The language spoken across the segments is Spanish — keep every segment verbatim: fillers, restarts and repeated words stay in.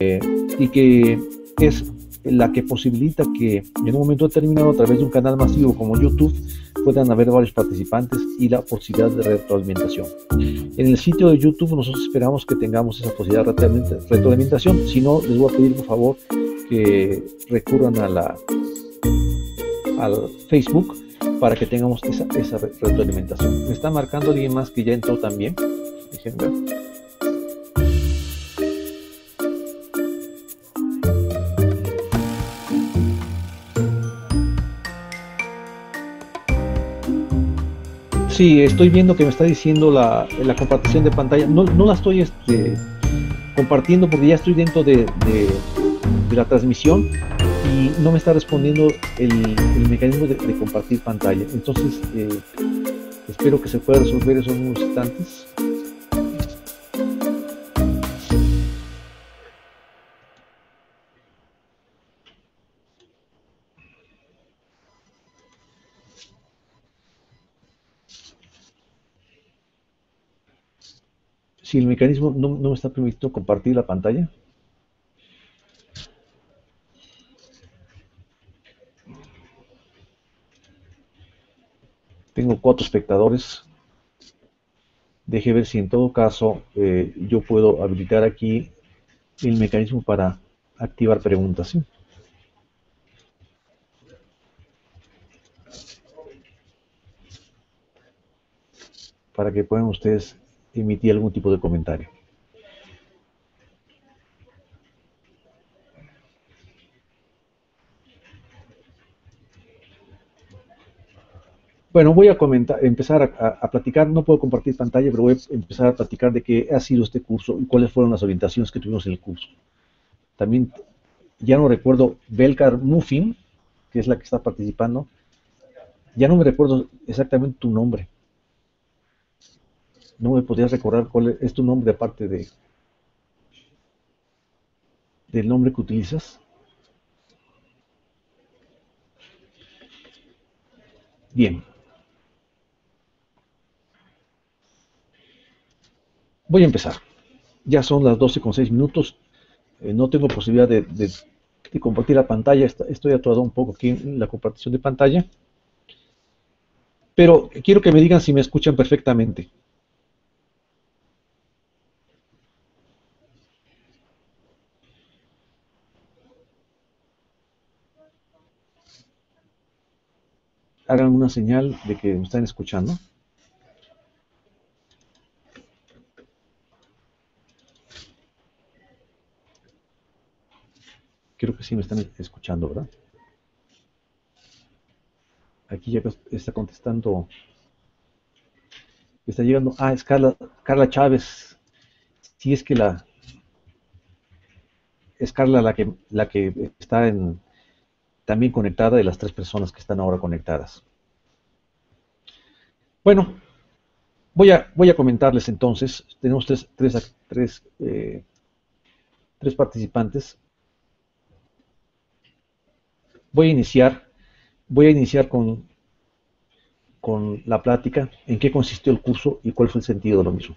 eh, y que es la que posibilita que en un momento determinado, a través de un canal masivo como YouTube, puedan haber varios participantes y la posibilidad de retroalimentación. En el sitio de YouTube nosotros esperamos que tengamos esa posibilidad de retroalimentación. Si no, les voy a pedir por favor que recurran a la al Facebook para que tengamos esa, esa retroalimentación. Me está marcando alguien más que ya entró también. Déjenme ver. Sí, estoy viendo que me está diciendo la, la compartición de pantalla. No, no la estoy este, compartiendo porque ya estoy dentro de, de, de la transmisión y no me está respondiendo el, el mecanismo de, de compartir pantalla. Entonces, eh, espero que se pueda resolver eso en unos instantes. Si el mecanismo no, no me está permitiendo compartir la pantalla. Tengo cuatro espectadores. Deje ver si en todo caso eh, yo puedo habilitar aquí el mecanismo para activar preguntas, ¿sí? Para que puedan ustedes emitir algún tipo de comentario. Bueno, voy a comentar, empezar a, a, a platicar. No puedo compartir pantalla, pero voy a empezar a platicar de qué ha sido este curso y cuáles fueron las orientaciones que tuvimos en el curso. También, ya no recuerdo, Belkar Mufin, que es la que está participando, ya no me recuerdo exactamente tu nombre. No me podrías recordar cuál es tu nombre aparte de del nombre que utilizas. Bien. Voy a empezar. Ya son las doce con seis minutos. Eh, no tengo posibilidad de, de, de compartir la pantalla. Estoy atorado un poco aquí en la compartición de pantalla. Pero quiero que me digan si me escuchan perfectamente. Hagan una señal de que me están escuchando. Creo que sí me están escuchando, ¿verdad? Aquí ya está contestando. Está llegando. Ah, es Carla, Carla Chávez. Sí, es que la... Es Carla la que, la que está en... también conectada, de las tres personas que están ahora conectadas. Bueno, voy a, voy a comentarles entonces. Tenemos tres, tres, tres, eh, tres participantes. Voy a iniciar, voy a iniciar con, con la plática, en qué consistió el curso y cuál fue el sentido de lo mismo.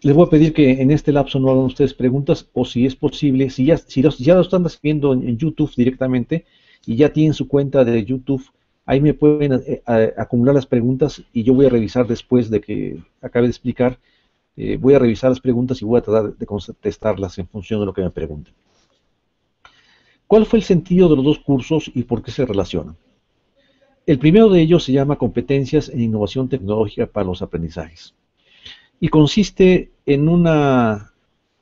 Les voy a pedir que en este lapso no hagan ustedes preguntas, o si es posible, si ya, si los, ya lo están viendo en, en YouTube directamente y ya tienen su cuenta de YouTube, ahí me pueden a, a, acumular las preguntas y yo voy a revisar después de que acabe de explicar, eh, voy a revisar las preguntas y voy a tratar de contestarlas en función de lo que me pregunten. ¿Cuál fue el sentido de los dos cursos y por qué se relacionan? El primero de ellos se llama Competencias en Innovación Tecnológica para los Aprendizajes. Y consiste en una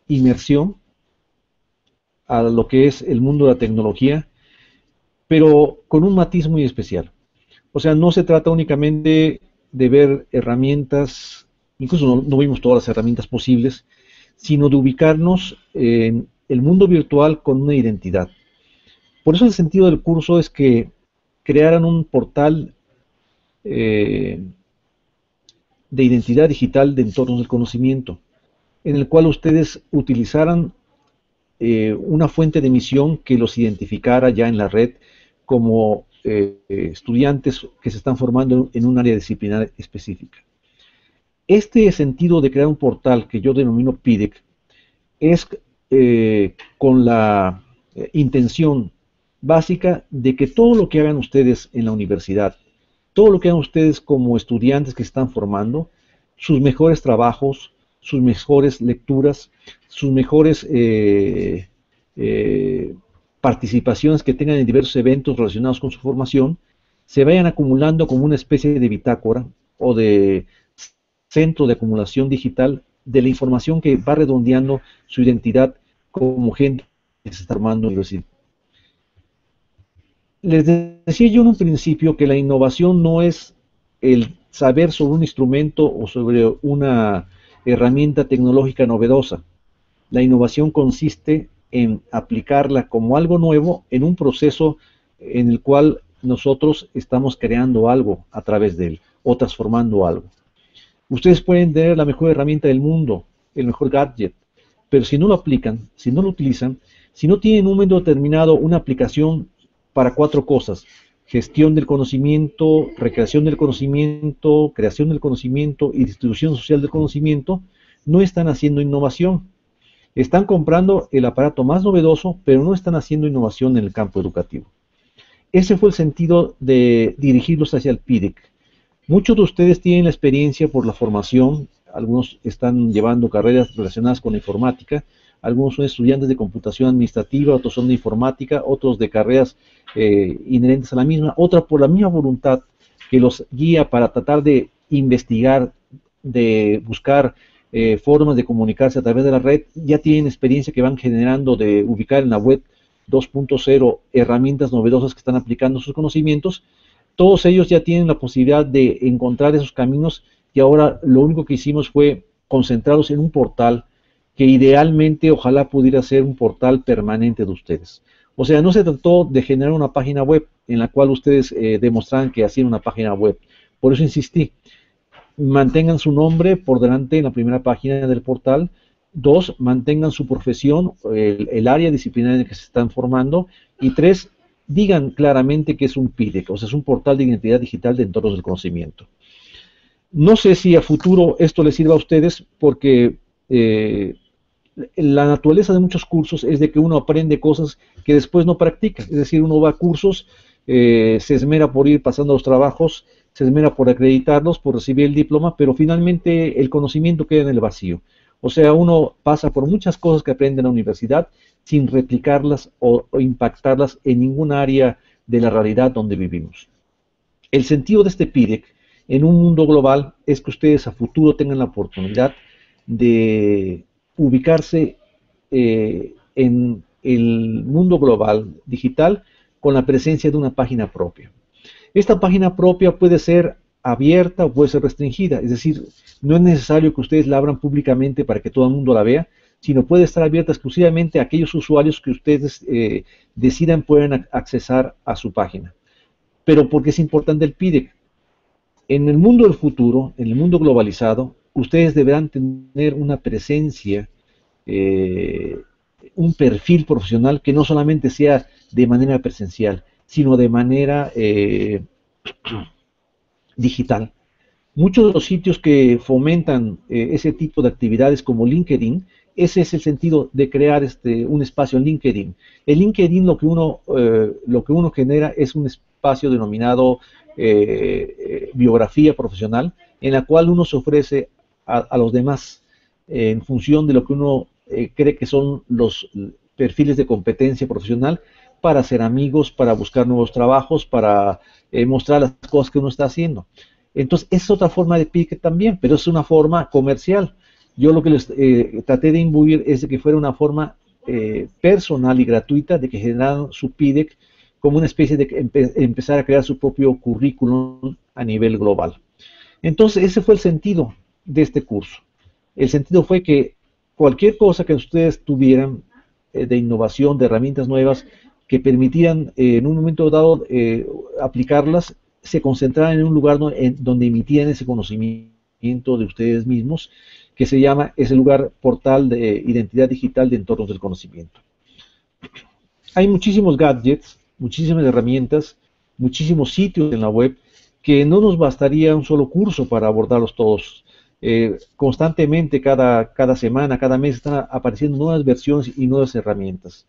inmersión a lo que es el mundo de la tecnología, pero con un matiz muy especial. O sea, no se trata únicamente de ver herramientas, incluso no, no vimos todas las herramientas posibles, sino de ubicarnos en el mundo virtual con una identidad. Por eso el sentido del curso es que crearan un portal eh, de identidad digital de entornos del conocimiento, en el cual ustedes utilizaran eh, una fuente de emisión que los identificara ya en la red como eh, estudiantes que se están formando en un área disciplinar específica. Este sentido de crear un portal que yo denomino PIDEC es eh, con la eh, intención básica de que todo lo que hagan ustedes en la universidad, todo lo que hagan ustedes como estudiantes que se están formando, sus mejores trabajos, sus mejores lecturas, sus mejores eh, eh, participaciones que tengan en diversos eventos relacionados con su formación, se vayan acumulando como una especie de bitácora o de centro de acumulación digital de la información que va redondeando su identidad como gente que se está armando en la universidad. Les decía yo en un principio que la innovación no es el saber sobre un instrumento o sobre una herramienta tecnológica novedosa. La innovación consiste en aplicarla como algo nuevo en un proceso en el cual nosotros estamos creando algo a través de él o transformando algo. Ustedes pueden tener la mejor herramienta del mundo, el mejor gadget, pero si no lo aplican, si no lo utilizan, si no tienen un momento determinado una aplicación para cuatro cosas: gestión del conocimiento, recreación del conocimiento, creación del conocimiento y distribución social del conocimiento, no están haciendo innovación. Están comprando el aparato más novedoso, pero no están haciendo innovación en el campo educativo. Ese fue el sentido de dirigirlos hacia el PIDEC. Muchos de ustedes tienen la experiencia por la formación, algunos están llevando carreras relacionadas con la informática, algunos son estudiantes de computación administrativa, otros son de informática, otros de carreras eh, inherentes a la misma, otras por la misma voluntad que los guía para tratar de investigar, de buscar eh, formas de comunicarse a través de la red, ya tienen experiencia que van generando de ubicar en la web dos punto cero herramientas novedosas que están aplicando sus conocimientos. Todos ellos ya tienen la posibilidad de encontrar esos caminos y ahora lo único que hicimos fue concentrarnos en un portal que idealmente ojalá pudiera ser un portal permanente de ustedes. O sea, no se trató de generar una página web en la cual ustedes eh, demostraran que hacían una página web. Por eso insistí, mantengan su nombre por delante en la primera página del portal. Dos, mantengan su profesión, el, el área disciplinar en el que se están formando. Y tres, digan claramente que es un PIDEC, o sea, es un portal de identidad digital de entornos del conocimiento. No sé si a futuro esto les sirva a ustedes, porque eh, la naturaleza de muchos cursos es de que uno aprende cosas que después no practica. Es decir, uno va a cursos, eh, se esmera por ir pasando los trabajos, se esmera por acreditarlos, por recibir el diploma, pero finalmente el conocimiento queda en el vacío. O sea, uno pasa por muchas cosas que aprende en la universidad sin replicarlas o, o impactarlas en ningún área de la realidad donde vivimos. El sentido de este PIDEC en un mundo global es que ustedes a futuro tengan la oportunidad de ubicarse eh, en el mundo global digital con la presencia de una página propia. Esta página propia puede ser abierta o puede ser restringida, es decir, no es necesario que ustedes la abran públicamente para que todo el mundo la vea, sino puede estar abierta exclusivamente a aquellos usuarios que ustedes eh, decidan puedan accesar a su página. Pero porque es importante el PIDEC. En el mundo del futuro, en el mundo globalizado, ustedes deberán tener una presencia, eh, un perfil profesional que no solamente sea de manera presencial, sino de manera eh, digital. Muchos de los sitios que fomentan eh, ese tipo de actividades como LinkedIn, ese es el sentido de crear este, un espacio en LinkedIn. En LinkedIn lo que uno, eh, lo que uno genera es un espacio denominado eh, eh, biografía profesional, en la cual uno se ofrece a, a los demás eh, en función de lo que uno eh, cree que son los perfiles de competencia profesional, para ser amigos, para buscar nuevos trabajos, para eh, mostrar las cosas que uno está haciendo. Entonces, es otra forma de PIDEC también, pero es una forma comercial. Yo lo que les eh, traté de imbuir es de que fuera una forma eh, personal y gratuita de que generaran su PIDEC como una especie de empe empezar a crear su propio currículum a nivel global. Entonces, ese fue el sentido de este curso. El sentido fue que cualquier cosa que ustedes tuvieran eh, de innovación, de herramientas nuevas, que permitieran eh, en un momento dado eh, aplicarlas, se concentraran en un lugar no, en, donde emitieran ese conocimiento de ustedes mismos, que se llama ese lugar portal de identidad digital de entornos del conocimiento. Hay muchísimos gadgets, muchísimas herramientas, muchísimos sitios en la web, que no nos bastaría un solo curso para abordarlos todos. eh, constantemente cada, cada semana, cada mes están apareciendo nuevas versiones y nuevas herramientas.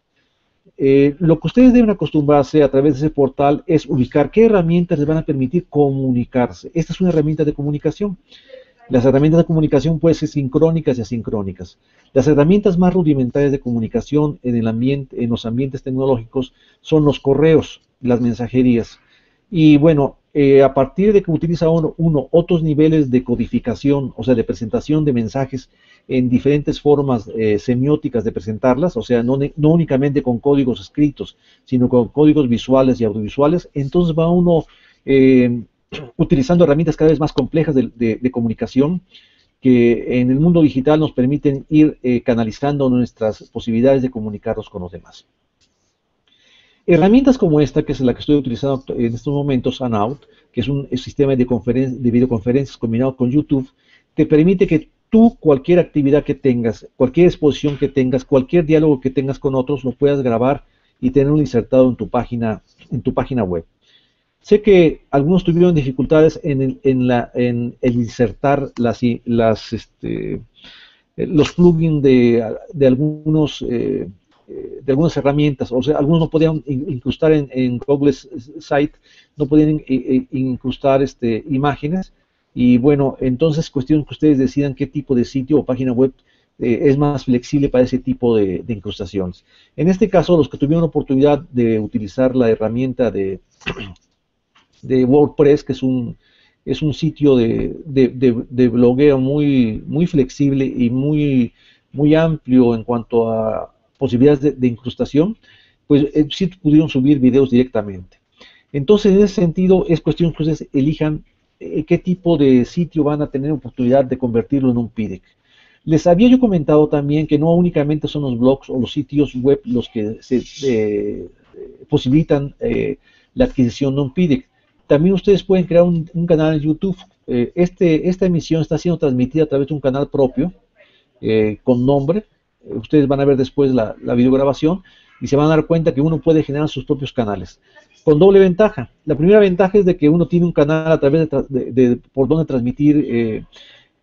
Eh, lo que ustedes deben acostumbrarse a través de ese portal es ubicar qué herramientas les van a permitir comunicarse. Esta es una herramienta de comunicación. Las herramientas de comunicación pueden ser sincrónicas y asincrónicas. Las herramientas más rudimentarias de comunicación en, el ambiente, en los ambientes tecnológicos son los correos, las mensajerías. Y bueno, eh, a partir de que utiliza uno, uno otros niveles de codificación, o sea, de presentación de mensajes en diferentes formas eh, semióticas de presentarlas, o sea, no, no únicamente con códigos escritos, sino con códigos visuales y audiovisuales, entonces va uno... Eh, utilizando herramientas cada vez más complejas de, de, de comunicación que en el mundo digital nos permiten ir eh, canalizando nuestras posibilidades de comunicarnos con los demás. Herramientas como esta, que es la que estoy utilizando en estos momentos, Hangout, que es un sistema de, conferen de videoconferencias combinado con YouTube, te permite que tú cualquier actividad que tengas, cualquier exposición que tengas, cualquier diálogo que tengas con otros, lo puedas grabar y tenerlo insertado en tu página, en tu página web. Sé que algunos tuvieron dificultades en el, en la, en el insertar las, las, este, los plugins de, de, algunos, eh, de algunas herramientas, o sea, algunos no podían incrustar en, en Google Site, no podían incrustar este, imágenes, y bueno, entonces cuestión que ustedes decidan qué tipo de sitio o página web eh, es más flexible para ese tipo de, de incrustaciones. En este caso, los que tuvieron la oportunidad de utilizar la herramienta de... de WordPress, que es un, es un sitio de, de, de, de blogueo muy, muy flexible y muy, muy amplio en cuanto a posibilidades de, de incrustación, pues eh, sí pudieron subir videos directamente. Entonces, en ese sentido, es cuestión que ustedes elijan eh, qué tipo de sitio van a tener oportunidad de convertirlo en un P I D E C. Les había yo comentado también que no únicamente son los blogs o los sitios web los que se, eh, posibilitan eh, la adquisición de un P I D E C. También ustedes pueden crear un, un canal en YouTube. Eh, este, esta emisión está siendo transmitida a través de un canal propio, eh, con nombre. Ustedes van a ver después la, la videograbación y se van a dar cuenta que uno puede generar sus propios canales. Con doble ventaja. La primera ventaja es de que uno tiene un canal a través de, de, de por donde transmitir eh,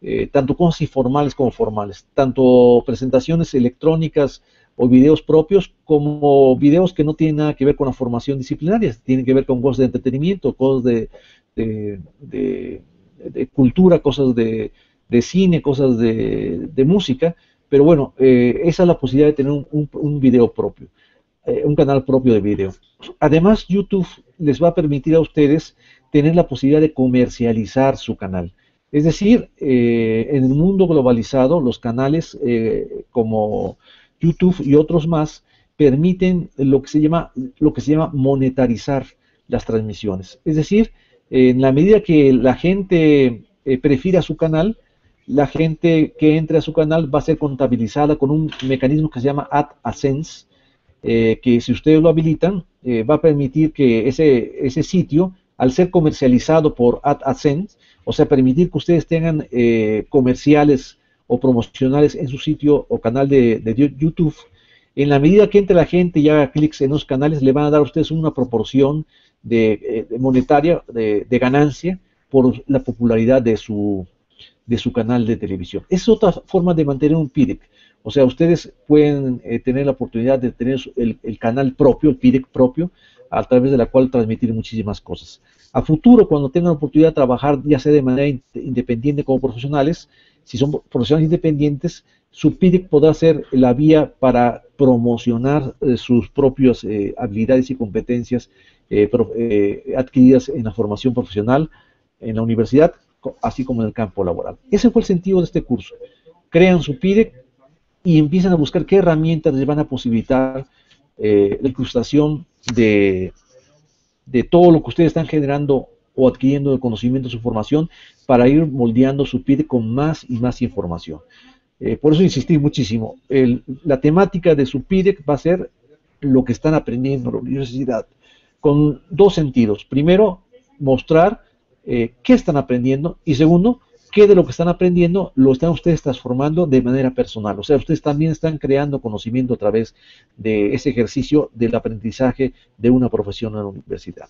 eh, tanto cosas informales como formales, tanto presentaciones electrónicas o videos propios, como videos que no tienen nada que ver con la formación disciplinaria, tienen que ver con cosas de entretenimiento, cosas de, de, de, de cultura, cosas de, de cine, cosas de, de música, pero bueno, eh, esa es la posibilidad de tener un, un, un video propio, eh, un canal propio de video. Además, YouTube les va a permitir a ustedes tener la posibilidad de comercializar su canal. Es decir, eh, en el mundo globalizado, los canales eh, como... YouTube y otros más permiten lo que se llama lo que se llama monetarizar las transmisiones. Es decir, en la medida que la gente prefiera su canal, la gente que entre a su canal va a ser contabilizada con un mecanismo que se llama AdSense, eh, que si ustedes lo habilitan, eh, va a permitir que ese, ese sitio, al ser comercializado por AdSense, o sea, permitir que ustedes tengan eh, comerciales o promocionales en su sitio o canal de, de YouTube, en la medida que entre la gente y haga clics en los canales, le van a dar a ustedes una proporción de, de monetaria de, de ganancia por la popularidad de su, de su canal de televisión. Es otra forma de mantener un P I D E C, o sea, ustedes pueden eh, tener la oportunidad de tener el, el canal propio, el P I D E C propio, a través de la cual transmitir muchísimas cosas. A futuro, cuando tengan la oportunidad de trabajar, ya sea de manera in, independiente como profesionales, si son profesionales independientes, su P I D E C podrá ser la vía para promocionar eh, sus propias eh, habilidades y competencias eh, pro, eh, adquiridas en la formación profesional, en la universidad, así como en el campo laboral. Ese fue el sentido de este curso. Crean su P I D E C y empiezan a buscar qué herramientas les van a posibilitar eh, la incrustación de, de todo lo que ustedes están generando o adquiriendo de conocimiento su formación para ir moldeando su P I D E C con más y más información. Eh, por eso insistí muchísimo. El, la temática de su P I D E C va a ser lo que están aprendiendo en la universidad, con dos sentidos. Primero, mostrar eh, qué están aprendiendo y segundo, qué de lo que están aprendiendo lo están ustedes transformando de manera personal. O sea, ustedes también están creando conocimiento a través de ese ejercicio del aprendizaje de una profesión en la universidad.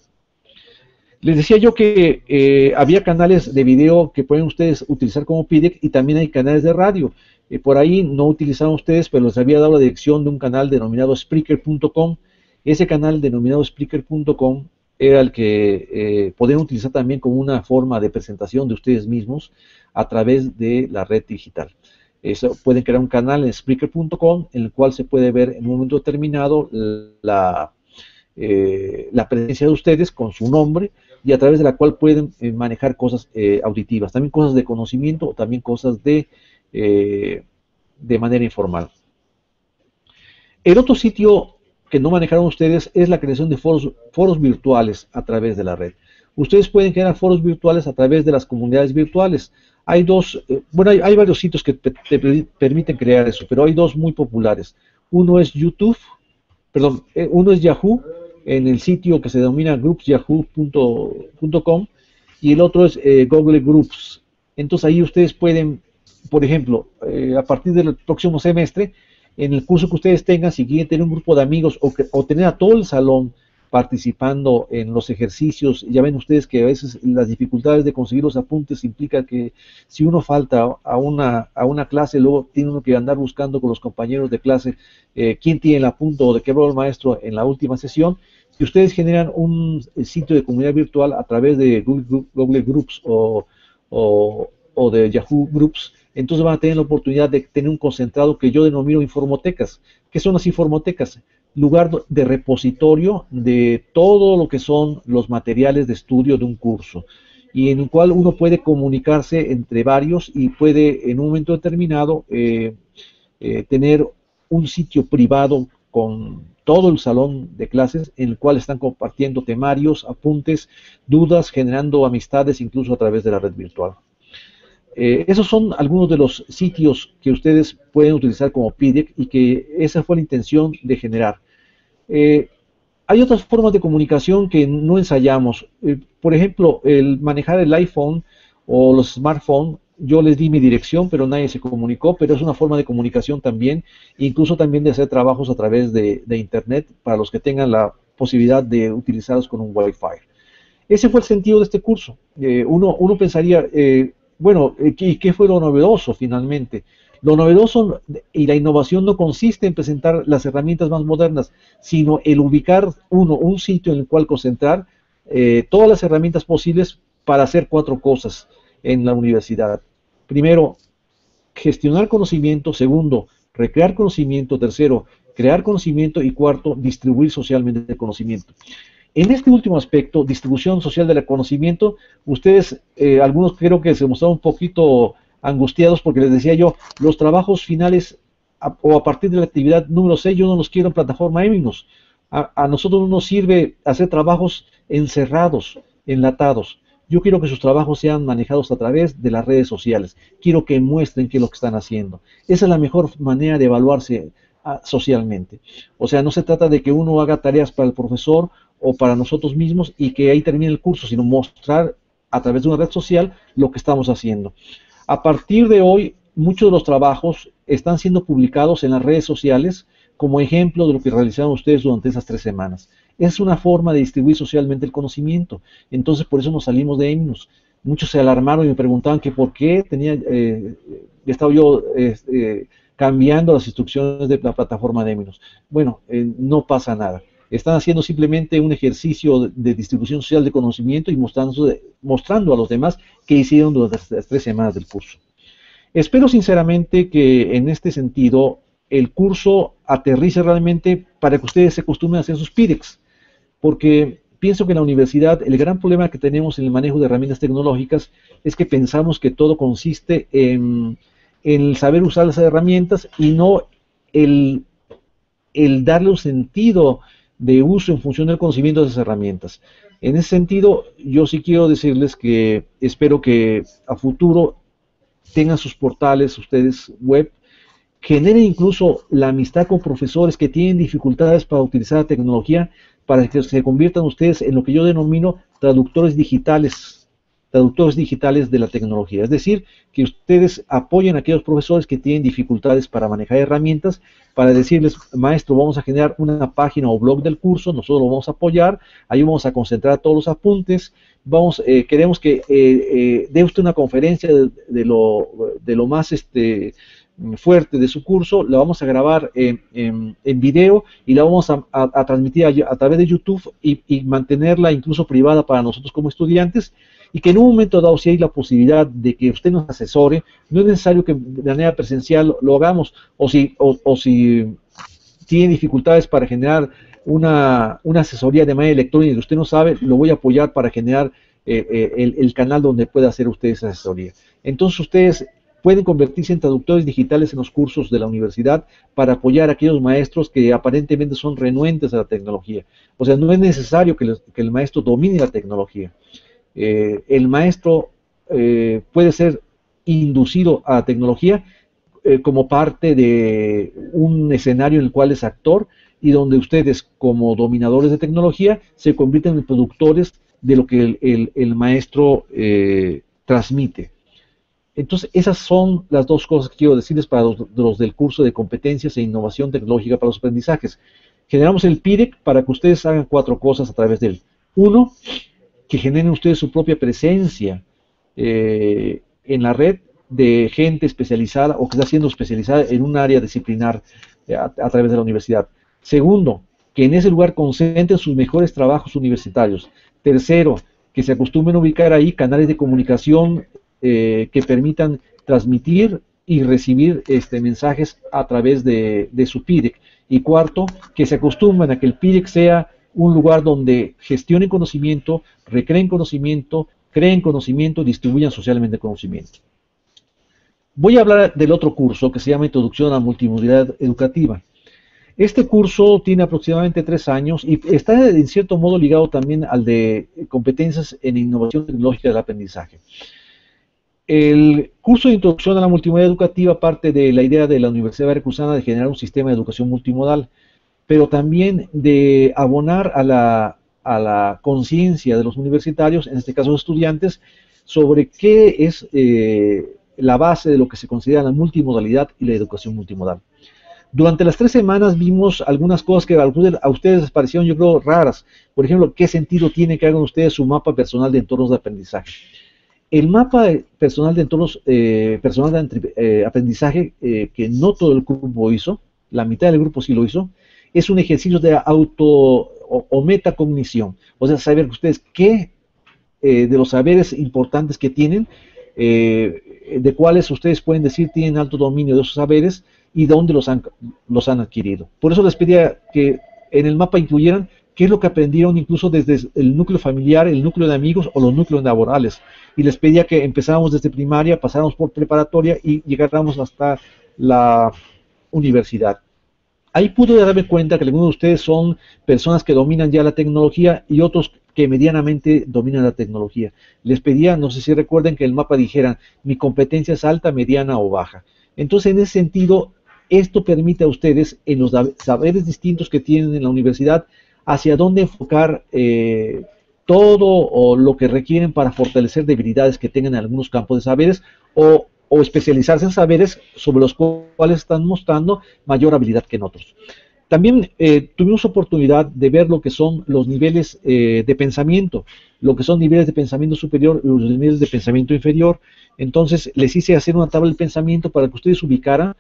Les decía yo que eh, había canales de video que pueden ustedes utilizar como P I D E C y también hay canales de radio. Eh, por ahí no utilizaron ustedes, pero les había dado la dirección de un canal denominado Spreaker punto com. Ese canal denominado Spreaker punto com era el que eh, podían utilizar también como una forma de presentación de ustedes mismos a través de la red digital. Eso, pueden crear un canal en Spreaker punto com en el cual se puede ver en un momento determinado la, eh, la presencia de ustedes con su nombre, y a través de la cual pueden eh, manejar cosas eh, auditivas, también cosas de conocimiento, o también cosas de, eh, de manera informal. El otro sitio que no manejaron ustedes es la creación de foros, foros virtuales a través de la red. Ustedes pueden generar foros virtuales a través de las comunidades virtuales. Hay dos, eh, bueno, hay, hay varios sitios que te, te permiten crear eso, pero hay dos muy populares. Uno es YouTube, perdón, eh, uno es Yahoo, en el sitio que se denomina groups yahoo punto com, y el otro es eh, Google Groups. Entonces ahí ustedes pueden, por ejemplo, eh, a partir del próximo semestre, en el curso que ustedes tengan, si quieren tener un grupo de amigos o, que, o tener a todo el salón participando en los ejercicios, ya ven ustedes que a veces las dificultades de conseguir los apuntes implica que si uno falta a una, a una clase, luego tiene uno que andar buscando con los compañeros de clase eh, quién tiene el apunte o de qué habló el maestro en la última sesión. Si ustedes generan un sitio de comunidad virtual a través de Google, Google Groups o, o, o de Yahoo Groups, entonces van a tener la oportunidad de tener un concentrado que yo denomino informotecas. ¿Qué son las informotecas? Lugar de repositorio de todo lo que son los materiales de estudio de un curso, y en el cual uno puede comunicarse entre varios y puede en un momento determinado eh, eh, tener un sitio privado con todo el salón de clases en el cual están compartiendo temarios, apuntes, dudas, generando amistades incluso a través de la red virtual. Eh, esos son algunos de los sitios que ustedes pueden utilizar como P I D E C y que esa fue la intención de generar. Eh, hay otras formas de comunicación que no ensayamos. Eh, por ejemplo, el manejar el iPhone o los smartphones. Yo les di mi dirección, pero nadie se comunicó, pero es una forma de comunicación también, incluso también de hacer trabajos a través de, de Internet para los que tengan la posibilidad de utilizarlos con un Wi-Fi. Ese fue el sentido de este curso. Eh, uno, uno pensaría, eh, bueno, ¿y ¿qué, qué fue lo novedoso finalmente? Lo novedoso y la innovación no consiste en presentar las herramientas más modernas, sino el ubicar uno un sitio en el cual concentrar eh, todas las herramientas posibles para hacer cuatro cosas en la universidad. Primero, gestionar conocimiento. Segundo, recrear conocimiento. Tercero, crear conocimiento. Y cuarto, distribuir socialmente el conocimiento. En este último aspecto, distribución social del conocimiento, ustedes, eh, algunos creo que se mostraron un poquito angustiados porque les decía yo, los trabajos finales a, o a partir de la actividad número seis, yo no los quiero en plataforma Eminus. A, a nosotros no nos sirve hacer trabajos encerrados, enlatados. Yo quiero que sus trabajos sean manejados a través de las redes sociales. Quiero que muestren qué es lo que están haciendo. Esa es la mejor manera de evaluarse socialmente. O sea, no se trata de que uno haga tareas para el profesor o para nosotros mismos y que ahí termine el curso, sino mostrar a través de una red social lo que estamos haciendo. A partir de hoy, muchos de los trabajos están siendo publicados en las redes sociales como ejemplo de lo que realizaron ustedes durante esas tres semanas. Es una forma de distribuir socialmente el conocimiento. Entonces, por eso nos salimos de Eminus. Muchos se alarmaron y me preguntaban que por qué tenía, eh, estaba yo eh, eh, cambiando las instrucciones de la plataforma de Eminus. Bueno, eh, no pasa nada. Están haciendo simplemente un ejercicio de, de distribución social de conocimiento y mostrando, mostrando a los demás qué hicieron durante las tres semanas del curso. Espero sinceramente que en este sentido el curso aterrice realmente para que ustedes se acostumbren a hacer sus P I D E Cs. Porque pienso que en la universidad el gran problema que tenemos en el manejo de herramientas tecnológicas es que pensamos que todo consiste en, en el saber usar esas herramientas y no el, el darle un sentido de uso en función del conocimiento de esas herramientas. En ese sentido, yo sí quiero decirles que espero que a futuro tengan sus portales, ustedes web, generen incluso la amistad con profesores que tienen dificultades para utilizar la tecnología, para que se conviertan ustedes en lo que yo denomino traductores digitales traductores digitales de la tecnología. Es decir, que ustedes apoyen a aquellos profesores que tienen dificultades para manejar herramientas, para decirles, maestro, vamos a generar una página o blog del curso, nosotros lo vamos a apoyar, ahí vamos a concentrar todos los apuntes, vamos, eh, queremos que eh, eh, dé usted una conferencia de, de, lo, de lo más este, fuerte de su curso, la vamos a grabar en, en, en video y la vamos a, a, a transmitir a, a través de YouTube y, y mantenerla incluso privada para nosotros como estudiantes, y que en un momento dado, si hay la posibilidad de que usted nos asesore, no es necesario que de manera presencial lo hagamos, o si, o, o si tiene dificultades para generar una, una asesoría de manera electrónica que usted no sabe, lo voy a apoyar para generar eh, eh, el, el canal donde pueda hacer usted esa asesoría. Entonces ustedes pueden convertirse en traductores digitales en los cursos de la universidad para apoyar a aquellos maestros que aparentemente son renuentes a la tecnología. O sea, no es necesario que, los, que el maestro domine la tecnología. Eh, el maestro eh, puede ser inducido a la tecnología eh, como parte de un escenario en el cual es actor y donde ustedes como dominadores de tecnología se convierten en productores de lo que el, el, el maestro eh, transmite. Entonces esas son las dos cosas que quiero decirles para los, los del curso de Competencias e Innovación Tecnológica para los Aprendizajes. Generamos el PIDEC para que ustedes hagan cuatro cosas a través de él. Uno, que generen ustedes su propia presencia eh, en la red de gente especializada o que está siendo especializada en un área disciplinar eh, a, a través de la universidad. Segundo, que en ese lugar concentren sus mejores trabajos universitarios. Tercero, que se acostumbren a ubicar ahí canales de comunicación eh, que permitan transmitir y recibir este, mensajes a través de, de su PIDEC. Y cuarto, que se acostumbren a que el PIDEC sea un lugar donde gestionen conocimiento, recreen conocimiento, creen conocimiento, distribuyan socialmente conocimiento. Voy a hablar del otro curso que se llama Introducción a la Multimodalidad Educativa. Este curso tiene aproximadamente tres años y está en cierto modo ligado también al de Competencias en Innovación Tecnológica del Aprendizaje. El curso de Introducción a la Multimodalidad Educativa parte de la idea de la Universidad Veracruzana de generar un sistema de educación multimodal, pero también de abonar a la, a la conciencia de los universitarios, en este caso los estudiantes, sobre qué es eh, la base de lo que se considera la multimodalidad y la educación multimodal. Durante las tres semanas vimos algunas cosas que a ustedes les parecieron, yo creo, raras. Por ejemplo, ¿qué sentido tiene que hagan ustedes su mapa personal de entornos de aprendizaje? El mapa personal de entornos eh, personal de eh, aprendizaje, eh, que no todo el grupo hizo, la mitad del grupo sí lo hizo, es un ejercicio de auto o, o metacognición, o sea, saber ustedes qué eh, de los saberes importantes que tienen, eh, de cuáles ustedes pueden decir tienen alto dominio de esos saberes y dónde los han, los han adquirido. Por eso les pedía que en el mapa incluyeran qué es lo que aprendieron incluso desde el núcleo familiar, el núcleo de amigos o los núcleos laborales. Y les pedía que empezáramos desde primaria, pasáramos por preparatoria y llegáramos hasta la universidad. Ahí pude darme cuenta que algunos de ustedes son personas que dominan ya la tecnología y otros que medianamente dominan la tecnología. Les pedía, no sé si recuerden, que el mapa dijera, mi competencia es alta, mediana o baja. Entonces, en ese sentido, esto permite a ustedes, en los saberes distintos que tienen en la universidad, hacia dónde enfocar eh, todo o lo que requieren para fortalecer debilidades que tengan en algunos campos de saberes o o especializarse en saberes sobre los cuales están mostrando mayor habilidad que en otros. También eh, tuvimos oportunidad de ver lo que son los niveles eh, de pensamiento, lo que son niveles de pensamiento superior y los niveles de pensamiento inferior. Entonces les hice hacer una tabla de pensamiento para que ustedes ubicaran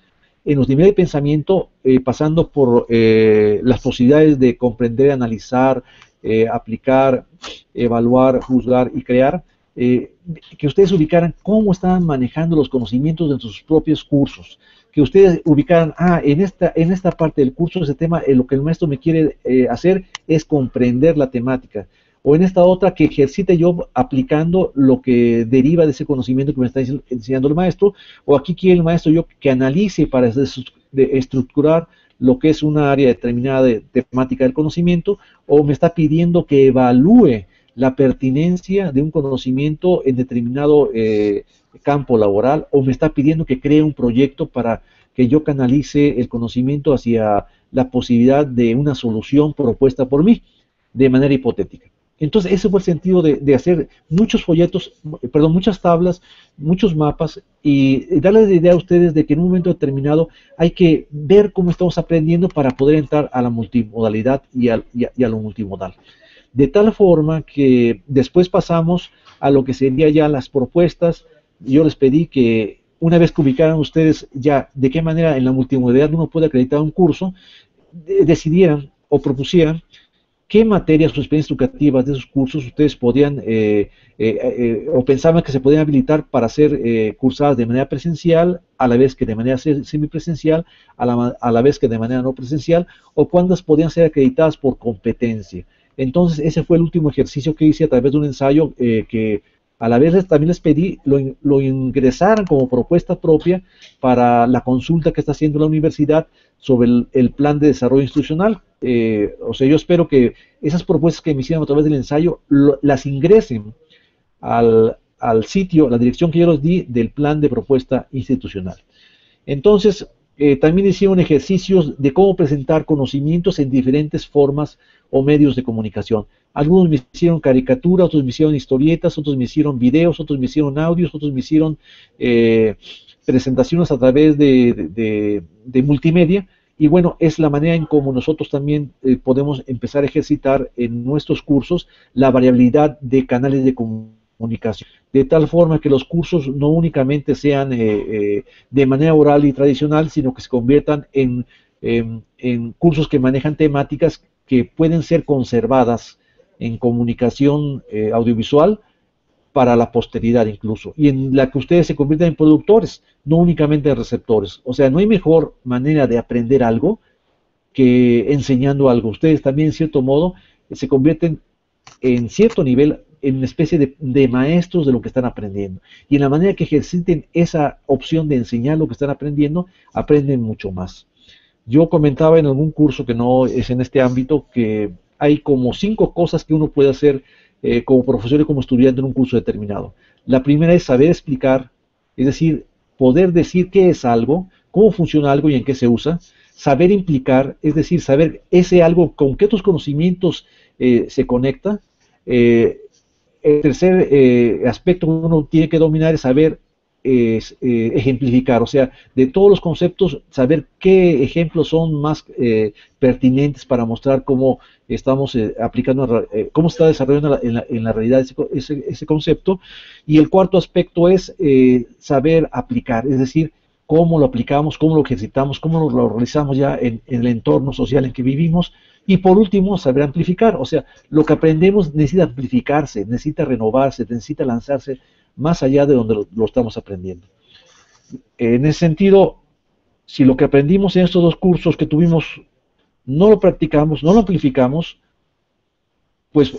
en los niveles de pensamiento eh, pasando por eh, las posibilidades de comprender, analizar, eh, aplicar, evaluar, juzgar y crear. Eh, que ustedes ubicaran cómo estaban manejando los conocimientos de sus propios cursos, que ustedes ubicaran, ah, en esta, en esta parte del curso, ese tema, eh, lo que el maestro me quiere eh, hacer es comprender la temática, o en esta otra que ejercite yo aplicando lo que deriva de ese conocimiento que me está enseñando el maestro, o aquí quiere el maestro yo que analice para estructurar lo que es una área determinada de, de temática del conocimiento, o me está pidiendo que evalúe la pertinencia de un conocimiento en determinado eh, campo laboral, o me está pidiendo que cree un proyecto para que yo canalice el conocimiento hacia la posibilidad de una solución propuesta por mí, de manera hipotética. Entonces ese fue el sentido de, de hacer muchos folletos, perdón, muchas tablas, muchos mapas y darles la idea a ustedes de que en un momento determinado hay que ver cómo estamos aprendiendo para poder entrar a la multimodalidad y, al, y, a, y a lo multimodal. De tal forma que después pasamos a lo que sería ya las propuestas. Yo les pedí que una vez que ubicaran ustedes ya de qué manera en la multimodalidad uno puede acreditar un curso, de, decidieran o propusieran qué materias o experiencias educativas de esos cursos ustedes podían eh, eh, eh, o pensaban que se podían habilitar para ser eh, cursadas de manera presencial, a la vez que de manera semipresencial, a la, a la vez que de manera no presencial, o cuántas podían ser acreditadas por competencia. Entonces ese fue el último ejercicio que hice a través de un ensayo eh, que a la vez también les pedí lo, lo ingresaran como propuesta propia para la consulta que está haciendo la universidad sobre el, el plan de desarrollo institucional. Eh, o sea, yo espero que esas propuestas que me hicieron a través del ensayo lo, las ingresen al, al sitio, la dirección que yo les di del plan de propuesta institucional. Entonces, eh, también hicieron ejercicios de cómo presentar conocimientos en diferentes formas o medios de comunicación. Algunos me hicieron caricaturas, otros me hicieron historietas, otros me hicieron videos, otros me hicieron audios, otros me hicieron eh, presentaciones a través de, de, de, de multimedia. Y bueno, es la manera en cómo nosotros también eh, podemos empezar a ejercitar en nuestros cursos la variabilidad de canales de comunicación, de tal forma que los cursos no únicamente sean eh, eh, de manera oral y tradicional, sino que se conviertan en, eh, en cursos que manejan temáticas que pueden ser conservadas en comunicación eh, audiovisual para la posteridad incluso, y en la que ustedes se conviertan en productores, no únicamente en receptores. O sea, no hay mejor manera de aprender algo que enseñando algo. Ustedes también, en cierto modo, se convierten en cierto nivel en una especie de, de maestros de lo que están aprendiendo. Y en la manera que ejerciten esa opción de enseñar lo que están aprendiendo, aprenden mucho más. Yo comentaba en algún curso que no es en este ámbito que hay como cinco cosas que uno puede hacer Eh, como profesor y como estudiante en un curso determinado. La primera es saber explicar, es decir, poder decir qué es algo, cómo funciona algo y en qué se usa. Saber implicar, es decir, saber ese algo con qué tus conocimientos eh, se conecta. Eh, el tercer eh, aspecto que uno tiene que dominar es saber eh, eh, ejemplificar, o sea, de todos los conceptos, saber qué ejemplos son más eh, pertinentes para mostrar cómo estamos eh, aplicando, eh, cómo se está desarrollando la, en, la, en la realidad ese, ese, ese concepto. Y el cuarto aspecto es eh, saber aplicar, es decir, cómo lo aplicamos, cómo lo ejercitamos, cómo lo, lo realizamos ya en, en el entorno social en que vivimos. Y por último, saber amplificar, o sea, lo que aprendemos necesita amplificarse, necesita renovarse, necesita lanzarse más allá de donde lo, lo estamos aprendiendo. En ese sentido, si lo que aprendimos en estos dos cursos que tuvimos no lo practicamos, no lo amplificamos, pues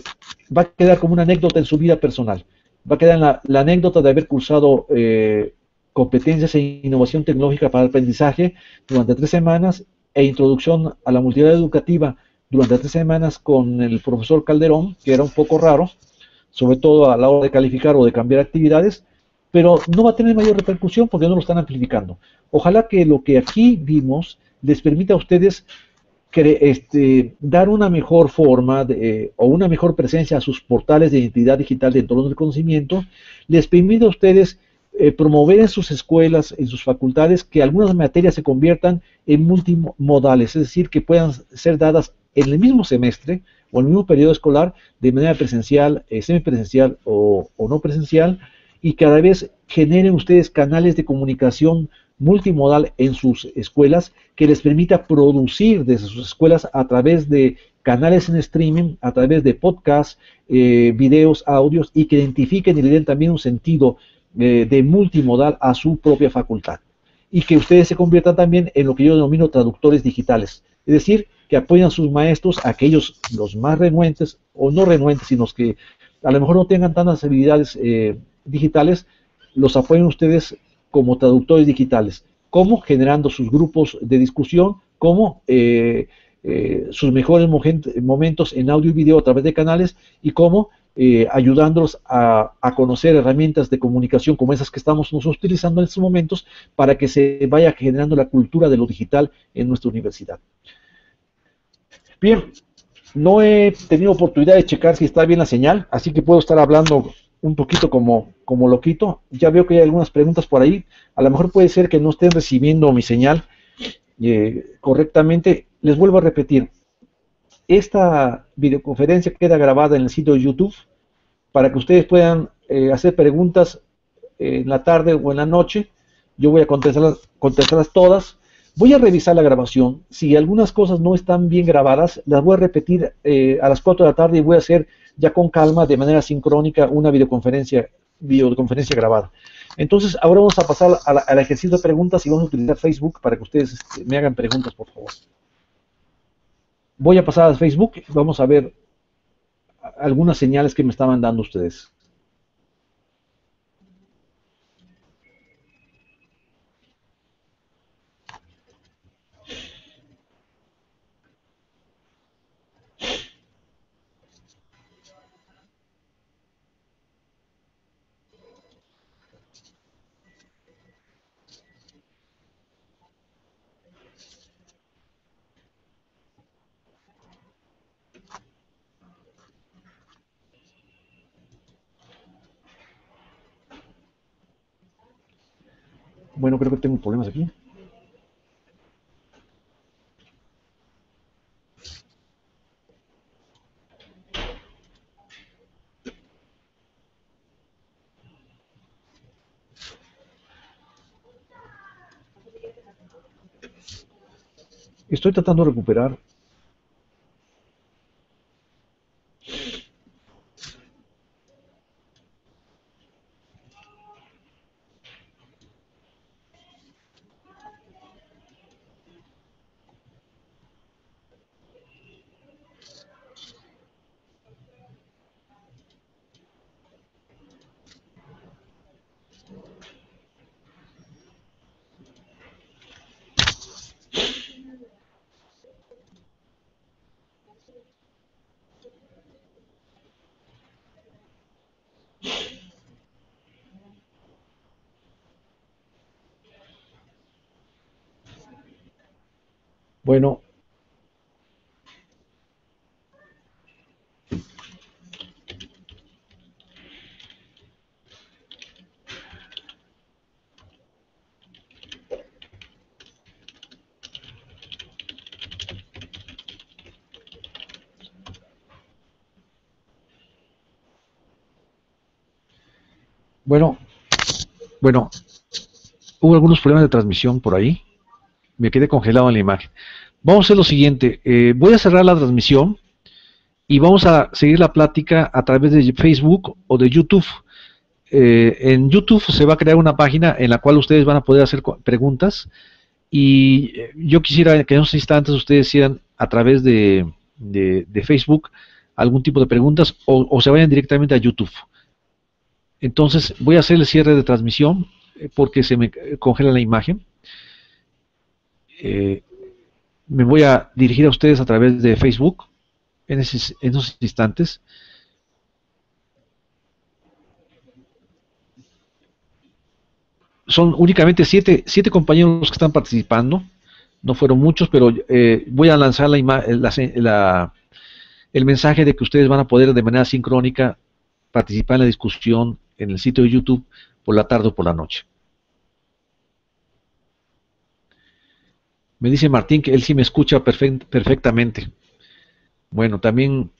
va a quedar como una anécdota en su vida personal. Va a quedar en la, la anécdota de haber cursado eh, Competencias en Innovación Tecnológica para el Aprendizaje durante tres semanas e Introducción a la Multimodalidad Educativa durante tres semanas con el profesor Calderón, que era un poco raro, sobre todo a la hora de calificar o de cambiar actividades, pero no va a tener mayor repercusión porque no lo están amplificando. Ojalá que lo que aquí vimos les permita a ustedes Este, dar una mejor forma de, o una mejor presencia a sus portales de identidad digital de entornos del conocimiento, les permite a ustedes eh, promover en sus escuelas, en sus facultades, que algunas materias se conviertan en multimodales, es decir, que puedan ser dadas en el mismo semestre o en el mismo periodo escolar de manera presencial, eh, semipresencial o, o no presencial, y cada vez generen ustedes canales de comunicación multimodal en sus escuelas que les permita producir desde sus escuelas a través de canales en streaming, a través de podcasts, eh, videos, audios, y que identifiquen y le den también un sentido eh, de multimodal a su propia facultad, y que ustedes se conviertan también en lo que yo denomino traductores digitales, es decir, que apoyan a sus maestros, aquellos los más renuentes o no renuentes, sino que a lo mejor no tengan tantas habilidades eh, digitales, los apoyen ustedes como traductores digitales, como generando sus grupos de discusión, como eh, eh, sus mejores momentos en audio y video a través de canales, y como eh, ayudándolos a, a conocer herramientas de comunicación como esas que estamos nosotros utilizando en estos momentos para que se vaya generando la cultura de lo digital en nuestra universidad. Bien, No he tenido oportunidad de checar si está bien la señal, así que puedo estar hablando un poquito como, como loquito. Ya veo que hay algunas preguntas por ahí. A lo mejor puede ser que no estén recibiendo mi señal eh, correctamente. Les vuelvo a repetir, esta videoconferencia queda grabada en el sitio de YouTube para que ustedes puedan eh, hacer preguntas eh, en la tarde o en la noche. Yo voy a contestarlas, contestarlas todas. Voy a revisar la grabación. Si algunas cosas no están bien grabadas, las voy a repetir eh, a las cuatro de la tarde y voy a hacer ya con calma, de manera sincrónica, una videoconferencia, videoconferencia grabada. Entonces, ahora vamos a pasar a la, al ejercicio de preguntas y vamos a utilizar Facebook para que ustedes este, me hagan preguntas, por favor. Voy a pasar a Facebook. Vamos a ver algunas señales que me estaban dando ustedes. Bueno, creo que tengo problemas aquí. Estoy tratando de recuperar. Bueno, bueno, bueno, hubo algunos problemas de transmisión por ahí. Me quedé congelado en la imagen. Vamos a hacer lo siguiente. Eh, voy a cerrar la transmisión y vamos a seguir la plática a través de Facebook o de YouTube. Eh, en YouTube se va a crear una página en la cual ustedes van a poder hacer preguntas. Y yo quisiera que en unos instantes ustedes hicieran a través de, de, de Facebook algún tipo de preguntas o, o se vayan directamente a YouTube. Entonces voy a hacer el cierre de transmisión porque se me congela la imagen. Eh, me voy a dirigir a ustedes a través de Facebook en, ese, en esos instantes. Son únicamente siete, siete compañeros que están participando, no fueron muchos, pero eh, voy a lanzar la ima la, la, el mensaje de que ustedes van a poder de manera sincrónica participar en la discusión en el sitio de YouTube por la tarde o por la noche. Me dice Martín que él sí me escucha perfect, perfectamente. Bueno, también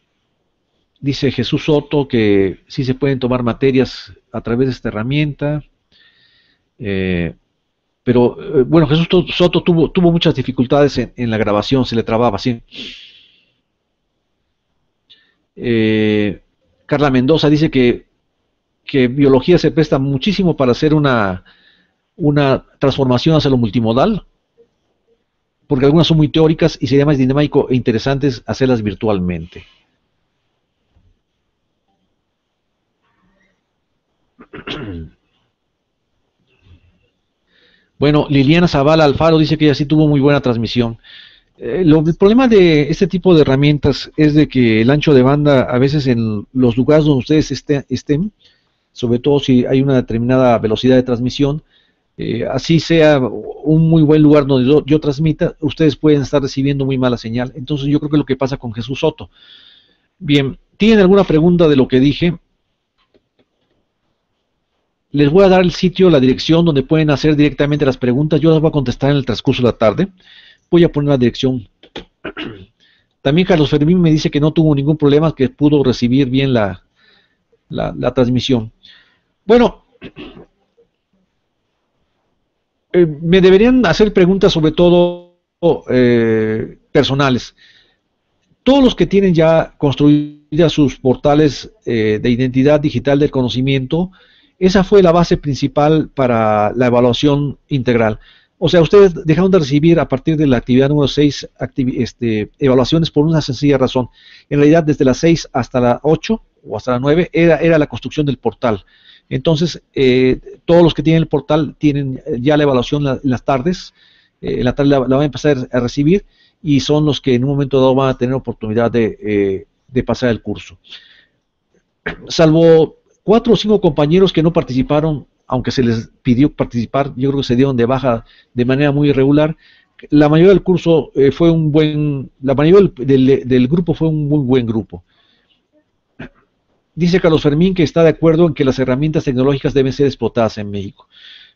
dice Jesús Soto que sí se pueden tomar materias a través de esta herramienta. Eh, pero, eh, bueno, Jesús Soto tuvo, tuvo muchas dificultades en, en la grabación, se le trababa así. Eh, Carla Mendoza dice que, que biología se presta muchísimo para hacer una, una transformación hacia lo multimodal, porque algunas son muy teóricas y sería más dinámico e interesante hacerlas virtualmente. Bueno, Liliana Zavala Alfaro dice que ella sí tuvo muy buena transmisión. Eh, lo, el problema de este tipo de herramientas es de que el ancho de banda a veces en los lugares donde ustedes estén, estén sobre todo si hay una determinada velocidad de transmisión, eh, así sea un muy buen lugar donde yo, yo transmita, ustedes pueden estar recibiendo muy mala señal. Entonces yo creo que es lo que pasa con Jesús Soto. Bien, ¿tienen alguna pregunta de lo que dije? Les voy a dar el sitio, la dirección donde pueden hacer directamente las preguntas. Yo las voy a contestar en el transcurso de la tarde. Voy a poner la dirección. También Carlos Fermín me dice que no tuvo ningún problema, que pudo recibir bien la, la, la transmisión. Bueno, eh, me deberían hacer preguntas sobre todo eh, personales. Todos los que tienen ya construidas sus portales eh, de identidad digital del conocimiento, esa fue la base principal para la evaluación integral. O sea, ustedes dejaron de recibir a partir de la actividad número seis este, evaluaciones por una sencilla razón. En realidad, desde las seis hasta la ocho o hasta la nueve era, era la construcción del portal. Entonces, eh, todos los que tienen el portal tienen ya la evaluación la, en las tardes. Eh, en la tarde la, la van a empezar a recibir y son los que en un momento dado van a tener oportunidad de, eh, de pasar el curso. Salvo cuatro o cinco compañeros que no participaron, aunque se les pidió participar, yo creo que se dieron de baja de manera muy irregular. La mayoría del curso eh, fue un buen, la mayoría del, del, del grupo fue un muy buen grupo. Dice Carlos Fermín que está de acuerdo en que las herramientas tecnológicas deben ser explotadas en México.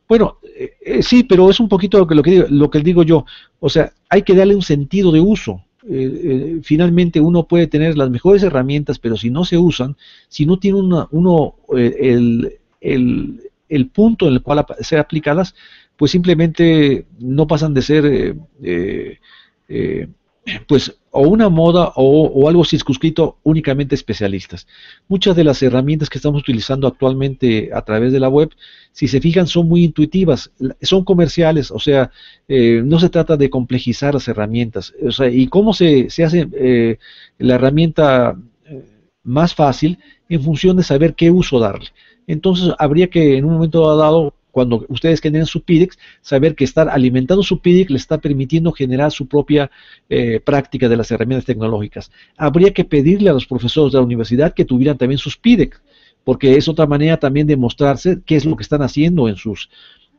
Bueno, eh, eh, sí, pero es un poquito lo que, lo, que digo, lo que digo yo. O sea, hay que darle un sentido de uso. Eh, eh, finalmente uno puede tener las mejores herramientas, pero si no se usan, si no tiene una, uno eh, el... el el punto en el cual ser aplicadas, pues simplemente no pasan de ser eh, eh, eh, pues o una moda o, o algo circunscrito únicamente especialistas. Muchas de las herramientas que estamos utilizando actualmente a través de la web, si se fijan, son muy intuitivas, son comerciales, o sea, eh, no se trata de complejizar las herramientas. O sea, y cómo se, se hace eh, la herramienta más fácil en función de saber qué uso darle. Entonces habría que en un momento dado, cuando ustedes generen su P I D E C, saber que estar alimentando su P I D E C le está permitiendo generar su propia eh, práctica de las herramientas tecnológicas. Habría que pedirle a los profesores de la universidad que tuvieran también sus P I D E C, porque es otra manera también de mostrarse qué es lo que están haciendo en sus,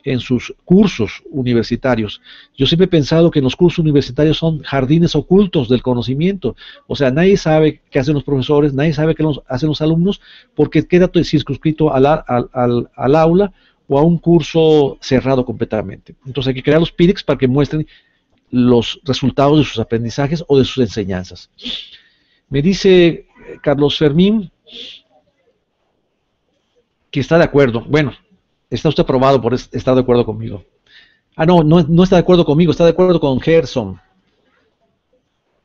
en sus cursos universitarios. Yo siempre he pensado que los cursos universitarios son jardines ocultos del conocimiento. O sea, nadie sabe qué hacen los profesores, nadie sabe qué los hacen los alumnos, porque queda circunscrito al, al, al, al aula o a un curso cerrado completamente. Entonces hay que crear los P I D E C para que muestren los resultados de sus aprendizajes o de sus enseñanzas. Me dice Carlos Fermín que está de acuerdo. Bueno, está usted aprobado por estar de acuerdo conmigo. Ah, no, no, no está de acuerdo conmigo, está de acuerdo con Gerson.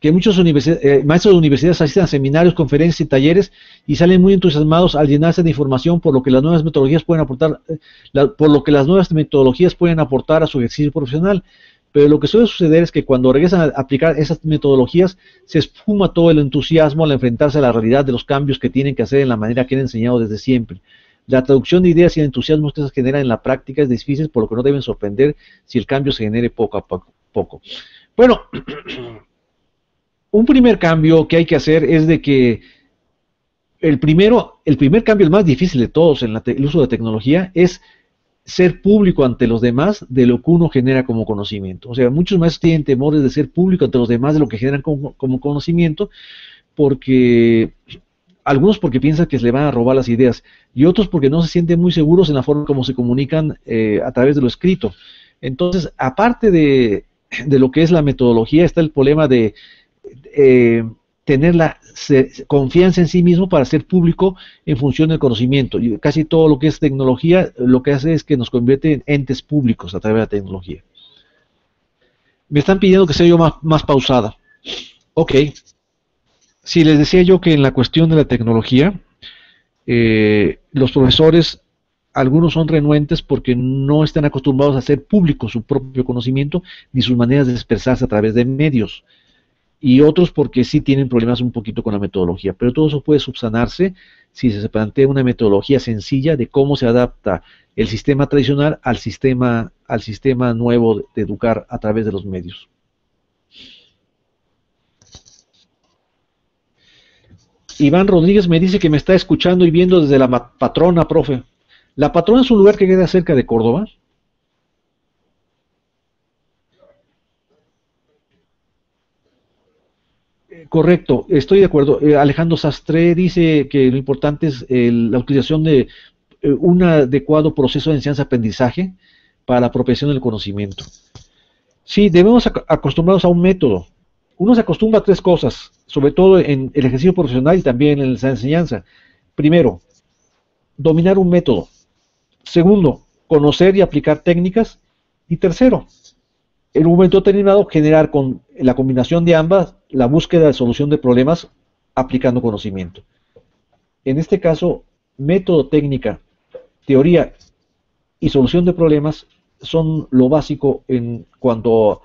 Que muchos eh, maestros de universidades asisten a seminarios, conferencias y talleres y salen muy entusiasmados al llenarse de información por lo que las nuevas metodologías pueden aportar, eh, la, por lo que las nuevas metodologías pueden aportar a su ejercicio profesional. Pero lo que suele suceder es que cuando regresan a aplicar esas metodologías, se esfuma todo el entusiasmo al enfrentarse a la realidad de los cambios que tienen que hacer en la manera que han enseñado desde siempre. La traducción de ideas y de entusiasmos que se genera en la práctica es difícil, por lo que no deben sorprender si el cambio se genere poco a poco. Bueno, un primer cambio que hay que hacer es de que el primero, el primer cambio, el más difícil de todos en la te, el uso de tecnología, es ser público ante los demás de lo que uno genera como conocimiento. O sea, muchos maestros tienen temores de ser público ante los demás de lo que generan como, como conocimiento, porque algunos porque piensan que se le van a robar las ideas y otros porque no se sienten muy seguros en la forma como se comunican eh, a través de lo escrito. Entonces, aparte de, de lo que es la metodología, está el problema de Eh, tener la se, confianza en sí mismo para ser público en función del conocimiento. Y casi todo lo que es tecnología, lo que hace es que nos convierte en entes públicos a través de la tecnología. Me están pidiendo que sea yo más, más pausada. Ok. Si les decía yo que en la cuestión de la tecnología, eh, los profesores, algunos son renuentes porque no están acostumbrados a hacer público su propio conocimiento ni sus maneras de expresarse a través de medios. Y otros porque sí tienen problemas un poquito con la metodología, pero todo eso puede subsanarse si se plantea una metodología sencilla de cómo se adapta el sistema tradicional al sistema, al sistema nuevo de educar a través de los medios. Iván Rodríguez me dice que me está escuchando y viendo desde La Patrona, profe. La Patrona es un lugar que queda cerca de Córdoba. Correcto, estoy de acuerdo. Eh, Alejandro Sastre dice que lo importante es eh, la utilización de eh, un adecuado proceso de enseñanza-aprendizaje para la apropiación del conocimiento. Sí, debemos ac acostumbrarnos a un método. Uno se acostumbra a tres cosas, sobre todo en el ejercicio profesional y también en la enseñanza. Primero, dominar un método. Segundo, conocer y aplicar técnicas. Y tercero, en un momento determinado, generar con la combinación de ambas la búsqueda de solución de problemas aplicando conocimiento. En este caso, método, técnica, teoría y solución de problemas son lo básico en cuanto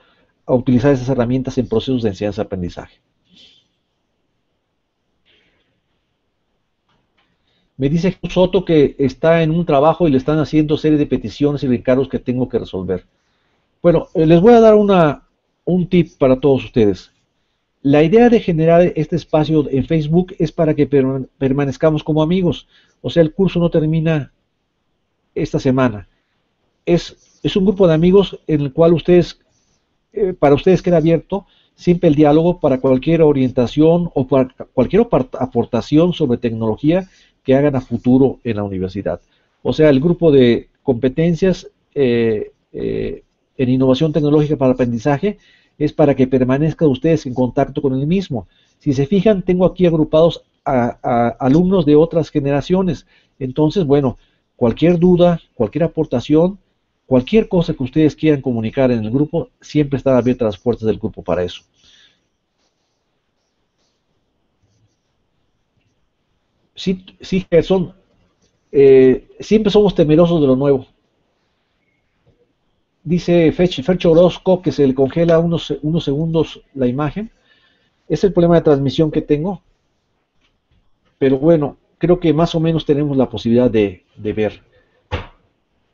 a utilizar esas herramientas en procesos de enseñanza-aprendizaje. Me dice Soto que está en un trabajo y le están haciendo serie de peticiones y recargos que tengo que resolver. Bueno, les voy a dar una, un tip para todos ustedes. La idea de generar este espacio en Facebook es para que permanezcamos como amigos. O sea, el curso no termina esta semana. Es, es un grupo de amigos en el cual ustedes, eh, para ustedes queda abierto siempre el diálogo para cualquier orientación o para cualquier aportación sobre tecnología que hagan a futuro en la universidad. O sea, el grupo de competencias eh, eh, en innovación tecnológica para el aprendizaje es para que permanezcan ustedes en contacto con el mismo. Si se fijan, tengo aquí agrupados a, a alumnos de otras generaciones. Entonces, bueno, cualquier duda, cualquier aportación, cualquier cosa que ustedes quieran comunicar en el grupo, siempre están abiertas las puertas del grupo para eso. Sí, sí, Gerson, eh, siempre somos temerosos de lo nuevo. Dice Fercho Orozco que se le congela unos, unos segundos la imagen. Es el problema de transmisión que tengo. Pero bueno, creo que más o menos tenemos la posibilidad de, de ver.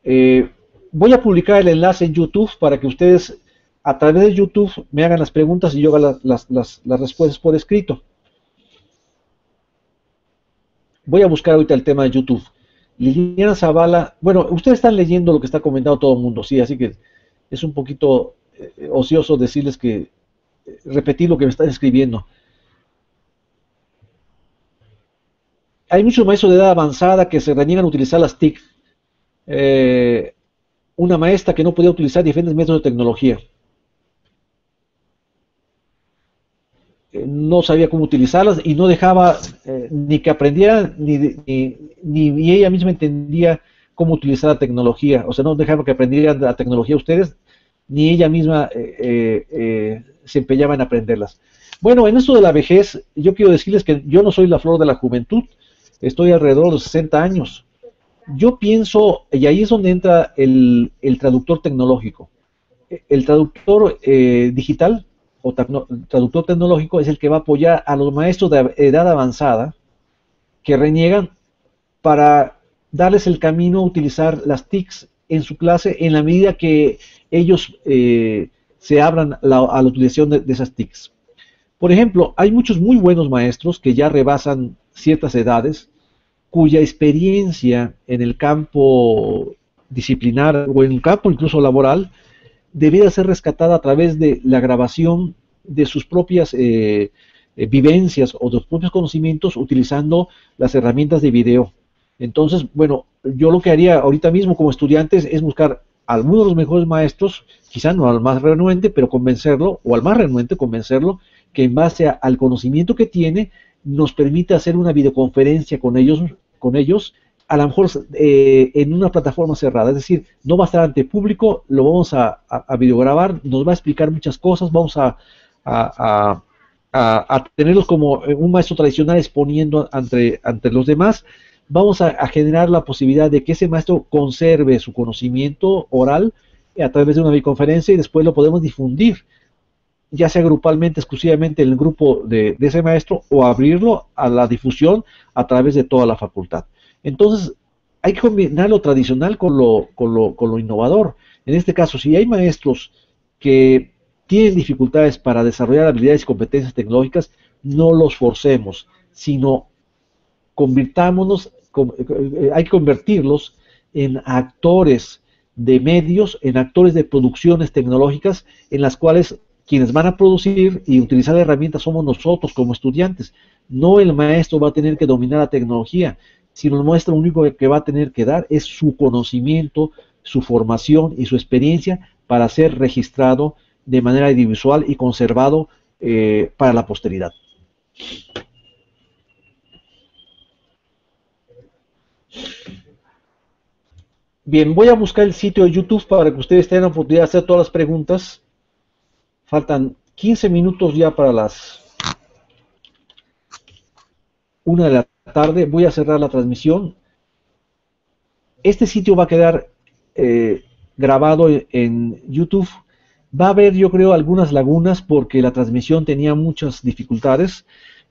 Eh, voy a publicar el enlace en YouTube para que ustedes a través de YouTube me hagan las preguntas y yo haga las, las, las respuestas por escrito. Voy a buscar ahorita el tema de YouTube. Liliana Zavala, bueno, ustedes están leyendo lo que está comentando todo el mundo, sí, así que es un poquito eh, ocioso decirles que eh, repetir lo que me están escribiendo. Hay muchos maestros de edad avanzada que se reniegan a utilizar las T I C. Eh, una maestra que no podía utilizar diferentes métodos de tecnología. No sabía cómo utilizarlas y no dejaba eh, ni que aprendiera ni, ni, ni ella misma entendía cómo utilizar la tecnología. O sea, no dejaba que aprendieran la tecnología ustedes, ni ella misma eh, eh, se empeñaba en aprenderlas. Bueno, en esto de la vejez, yo quiero decirles que yo no soy la flor de la juventud, estoy alrededor de los sesenta años. Yo pienso, y ahí es donde entra el, el traductor tecnológico, el traductor eh, digital, o traductor tecnológico es el que va a apoyar a los maestros de edad avanzada que reniegan para darles el camino a utilizar las T I Cs en su clase en la medida que ellos eh, se abran la, a la utilización de, de esas T I Cs. Por ejemplo, hay muchos muy buenos maestros que ya rebasan ciertas edades cuya experiencia en el campo disciplinar o en el campo incluso laboral debiera ser rescatada a través de la grabación de sus propias eh, vivencias o de sus propios conocimientos utilizando las herramientas de video. Entonces, bueno, yo lo que haría ahorita mismo como estudiante es buscar a alguno de los mejores maestros, quizás no al más renuente, pero convencerlo, o al más renuente convencerlo, que en base a, al conocimiento que tiene, nos permita hacer una videoconferencia con ellos, con ellos a lo mejor eh, en una plataforma cerrada, es decir, no va a estar ante público, lo vamos a, a, a videograbar, nos va a explicar muchas cosas, vamos a, a, a, a tenerlos como un maestro tradicional exponiendo ante, ante los demás, vamos a, a generar la posibilidad de que ese maestro conserve su conocimiento oral a través de una videoconferencia y después lo podemos difundir, ya sea grupalmente, exclusivamente en el grupo de, de ese maestro, o abrirlo a la difusión a través de toda la facultad. Entonces, hay que combinar lo tradicional con lo, con, lo, con lo innovador. En este caso, si hay maestros que tienen dificultades para desarrollar habilidades y competencias tecnológicas, no los forcemos, sino convirtámonos, con, hay que convertirlos en actores de medios, en actores de producciones tecnológicas en las cuales quienes van a producir y utilizar la herramienta somos nosotros como estudiantes. No el maestro va a tener que dominar la tecnología, sino el maestro lo único que va a tener que dar es su conocimiento, su formación y su experiencia para ser registrado de manera audiovisual y conservado eh, para la posteridad. Bien, voy a buscar el sitio de YouTube para que ustedes tengan la oportunidad de hacer todas las preguntas. Faltan quince minutos ya para las una de la tarde. Voy a cerrar la transmisión. Este sitio va a quedar eh, grabado en YouTube. Va a haber, yo creo, algunas lagunas porque la transmisión tenía muchas dificultades,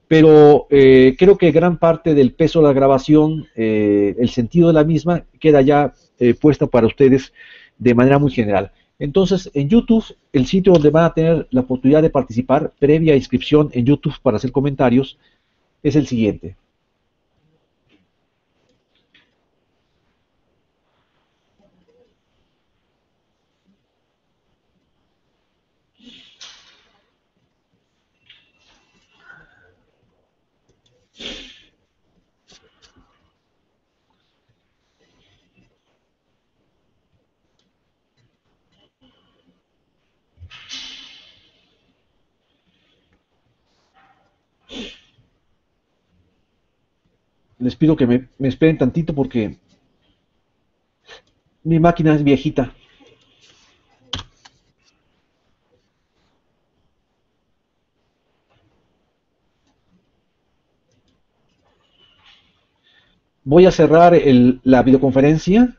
pero eh, creo que gran parte del peso de la grabación, eh, el sentido de la misma, queda ya eh, puesta para ustedes de manera muy general. Entonces, en YouTube, el sitio donde van a tener la oportunidad de participar, previa inscripción en YouTube para hacer comentarios, es el siguiente. Les pido que me, me esperen tantito porque mi máquina es viejita. Voy a cerrar el, la videoconferencia.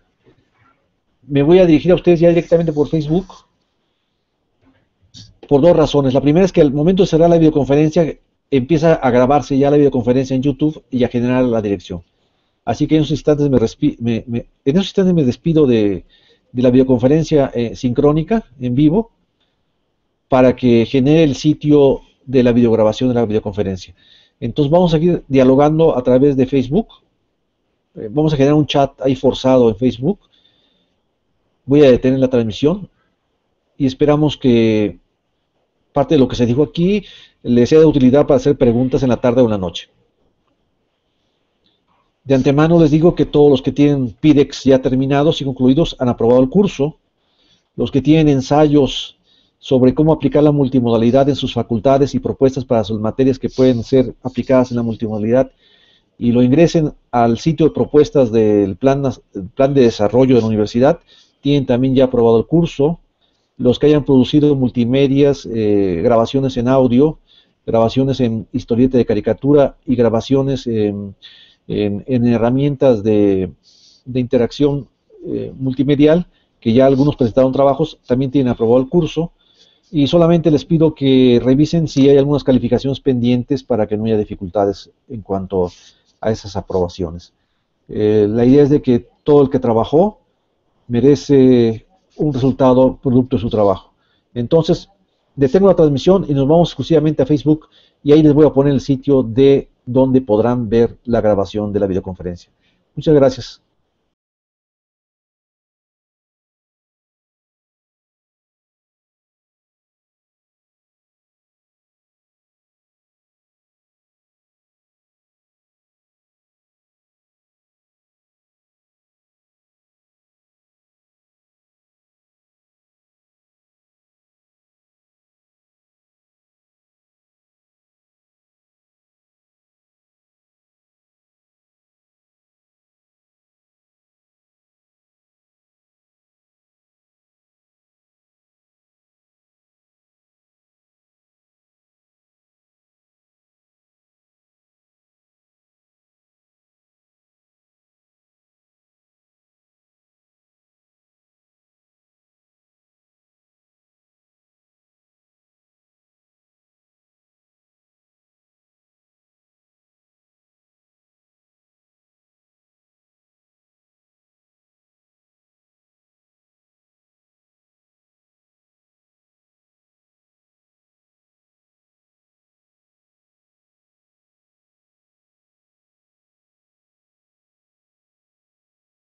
Me voy a dirigir a ustedes ya directamente por Facebook. Por dos razones. La primera es que al momento de cerrar la videoconferencia empieza a grabarse ya la videoconferencia en YouTube y a generar la dirección. Así que en esos instantes me, me, me, en esos instantes me despido de, de la videoconferencia eh, sincrónica, en vivo, para que genere el sitio de la videograbación de la videoconferencia. Entonces vamos a seguir dialogando a través de Facebook. Eh, vamos a generar un chat ahí forzado en Facebook. Voy a detener la transmisión y esperamos que parte de lo que se dijo aquí les sea de utilidad para hacer preguntas en la tarde o en la noche. De antemano les digo que todos los que tienen P I D E Cs ya terminados y concluidos han aprobado el curso. Los que tienen ensayos sobre cómo aplicar la multimodalidad en sus facultades y propuestas para sus materias que pueden ser aplicadas en la multimodalidad y lo ingresen al sitio de propuestas del plan, plan de desarrollo de la universidad, tienen también ya aprobado el curso. Los que hayan producido multimedias, eh, grabaciones en audio, grabaciones en historieta de caricatura y grabaciones eh, en, en herramientas de, de interacción eh, multimedial, que ya algunos presentaron trabajos, también tienen aprobado el curso. Y solamente les pido que revisen si hay algunas calificaciones pendientes para que no haya dificultades en cuanto a esas aprobaciones. Eh, la idea es de que todo el que trabajó merece un resultado producto de su trabajo. Entonces, detengo la transmisión y nos vamos exclusivamente a Facebook y ahí les voy a poner el sitio de donde podrán ver la grabación de la videoconferencia. Muchas gracias.